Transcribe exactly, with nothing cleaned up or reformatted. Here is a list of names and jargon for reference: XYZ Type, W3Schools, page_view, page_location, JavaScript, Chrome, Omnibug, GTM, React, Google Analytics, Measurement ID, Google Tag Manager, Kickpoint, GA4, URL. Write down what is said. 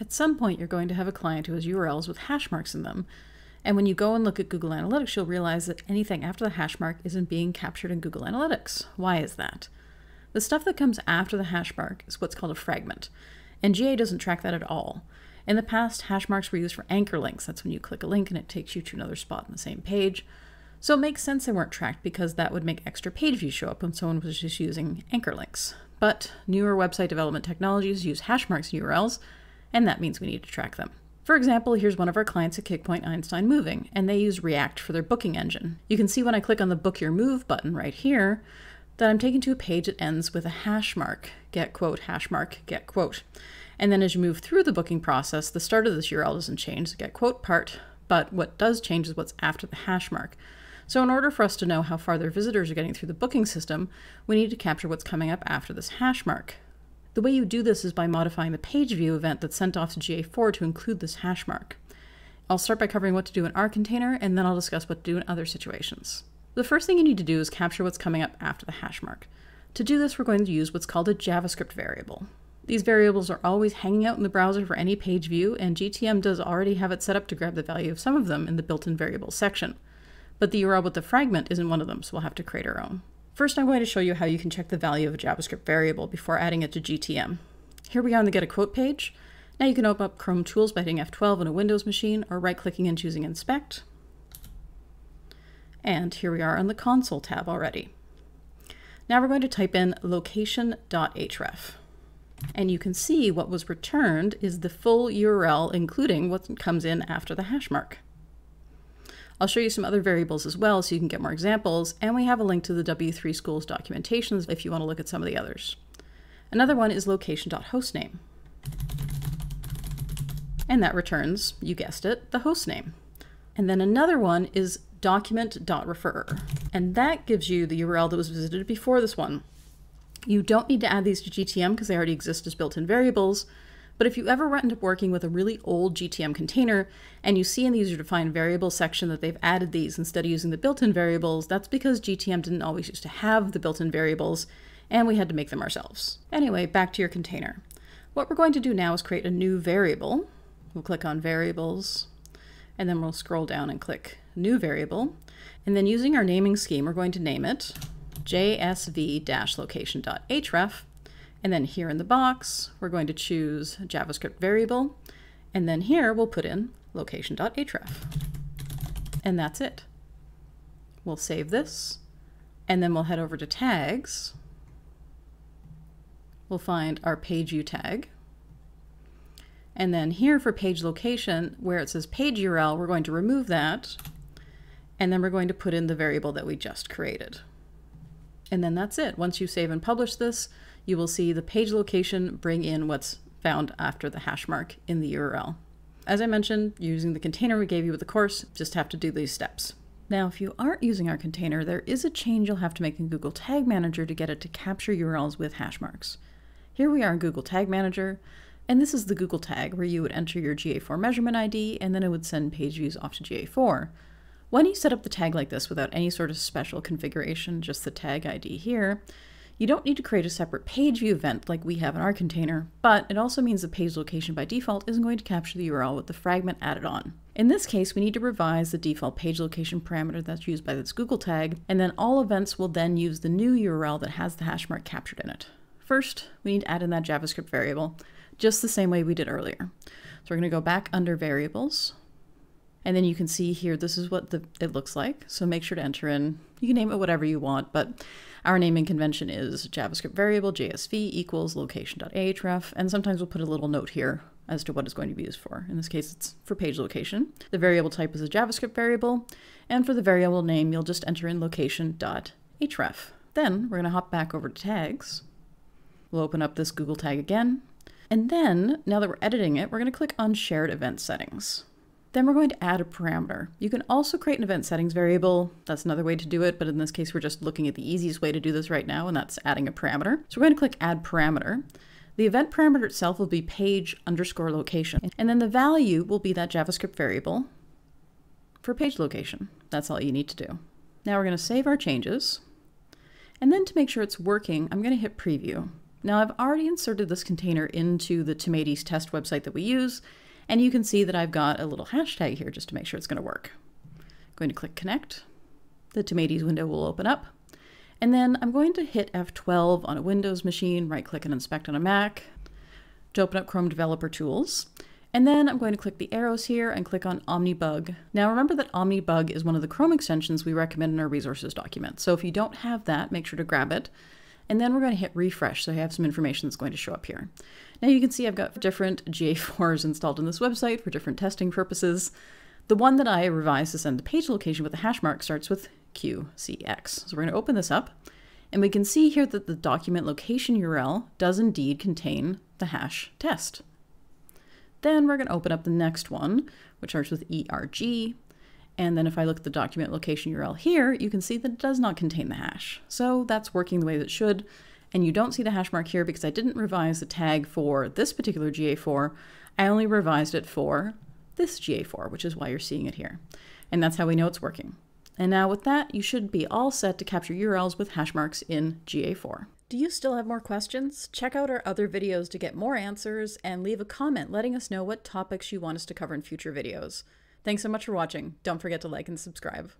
At some point, you're going to have a client who has U R Ls with hash marks in them. And when you go and look at Google Analytics, you'll realize that anything after the hash mark isn't being captured in Google Analytics. Why is that? The stuff that comes after the hash mark is what's called a fragment. And G A doesn't track that at all. In the past, hash marks were used for anchor links. That's when you click a link and it takes you to another spot on the same page. So it makes sense they weren't tracked because that would make extra page views show up when someone was just using anchor links. But newer website development technologies use hash marks and U R Ls, and that means we need to track them. For example, here's one of our clients at Kickpoint Einstein Moving, and they use React for their booking engine. You can see when I click on the Book Your Move button right here that I'm taken to a page that ends with a hash mark, get quote, hash mark, get quote. And then as you move through the booking process, the start of this U R L doesn't change, the get quote part, but what does change is what's after the hash mark. So in order for us to know how far their visitors are getting through the booking system, we need to capture what's coming up after this hash mark. The way you do this is by modifying the page view event that's sent off to G A four to include this hash mark. I'll start by covering what to do in our container, and then I'll discuss what to do in other situations. The first thing you need to do is capture what's coming up after the hash mark. To do this, we're going to use what's called a JavaScript variable. These variables are always hanging out in the browser for any page view, and G T M does already have it set up to grab the value of some of them in the built-in variables section. But the U R L with the fragment isn't one of them, so we'll have to create our own. First, I'm going to show you how you can check the value of a JavaScript variable before adding it to G T M. Here we are on the Get a Quote page. Now you can open up Chrome Tools by hitting F twelve on a Windows machine or right-clicking and choosing Inspect. And here we are on the Console tab already. Now we're going to type in location.href. And you can see what was returned is the full U R L, including what comes in after the hash mark. I'll show you some other variables as well so you can get more examples, and we have a link to the W three schools documentations if you want to look at some of the others. Another one is location.hostname. And that returns, you guessed it, the host name. And then another one is document.referrer, and that gives you the U R L that was visited before this one. You don't need to add these to G T M because they already exist as built-in variables. But if you ever end up working with a really old G T M container and you see in the user-defined variables section that they've added these instead of using the built-in variables, that's because G T M didn't always used to have the built-in variables and we had to make them ourselves. Anyway, back to your container. What we're going to do now is create a new variable. We'll click on Variables, and then we'll scroll down and click New Variable. And then using our naming scheme, we're going to name it J S V dash location dot href. And then here in the box, we're going to choose JavaScript variable. And then here we'll put in location.href. And that's it. We'll save this. And then we'll head over to tags. We'll find our page view tag. And then here for page location, where it says page U R L, we're going to remove that. And then we're going to put in the variable that we just created. And then that's it. Once you save and publish this, you will see the page location bring in what's found after the hash mark in the U R L. As I mentioned, using the container we gave you with the course, just have to do these steps. Now, if you aren't using our container, there is a change you'll have to make in Google Tag Manager to get it to capture U R Ls with hash marks. Here we are in Google Tag Manager, and this is the Google tag where you would enter your G A four measurement I D, and then it would send page views off to G A four. When you set up the tag like this without any sort of special configuration, just the tag I D here, you don't need to create a separate page view event like we have in our container, but it also means the page location by default isn't going to capture the U R L with the fragment added on. In this case, we need to revise the default page location parameter that's used by this Google tag, and then all events will then use the new U R L that has the hash mark captured in it. First, we need to add in that JavaScript variable, just the same way we did earlier. So we're going to go back under variables. And then you can see here, this is what the, it looks like. So make sure to enter in, you can name it whatever you want, but our naming convention is JavaScript variable, J S V equals location.ahref, and sometimes we'll put a little note here as to what it's going to be used for. In this case, it's for page location. The variable type is a JavaScript variable, and for the variable name, you'll just enter in location.href. Then we're gonna hop back over to tags. We'll open up this Google tag again. And then, now that we're editing it, we're gonna click on shared event settings. Then we're going to add a parameter. You can also create an event settings variable. That's another way to do it, but in this case, we're just looking at the easiest way to do this right now, and that's adding a parameter. So we're going to click Add Parameter. The event parameter itself will be page underscore location, and then the value will be that JavaScript variable for page location. That's all you need to do. Now we're going to save our changes, and then to make sure it's working, I'm going to hit Preview. Now I've already inserted this container into the Tomates test website that we use, and you can see that I've got a little hashtag here just to make sure it's going to work. I'm going to click connect. The Tomates window will open up, and then I'm going to hit F twelve on a Windows machine, right click and inspect on a Mac to open up Chrome Developer Tools. And then I'm going to click the arrows here and click on Omnibug. Now remember that Omnibug is one of the Chrome extensions we recommend in our resources document. So if you don't have that, make sure to grab it. And then we're going to hit refresh, so I have some information that's going to show up here. Now you can see I've got different G A fours installed in this website for different testing purposes. The one that I revised to send the page location with the hash mark starts with Q C X. So we're going to open this up, and we can see here that the document location U R L does indeed contain the hash test. Then we're going to open up the next one, which starts with E R G. And then if I look at the document location U R L here, you can see that it does not contain the hash. So that's working the way that it should. And you don't see the hash mark here because I didn't revise the tag for this particular G A four. I only revised it for this G A four, which is why you're seeing it here. And that's how we know it's working. And now with that, you should be all set to capture U R Ls with hash marks in G A four. Do you still have more questions? Check out our other videos to get more answers, and leave a comment letting us know what topics you want us to cover in future videos. Thanks so much for watching. Don't forget to like and subscribe.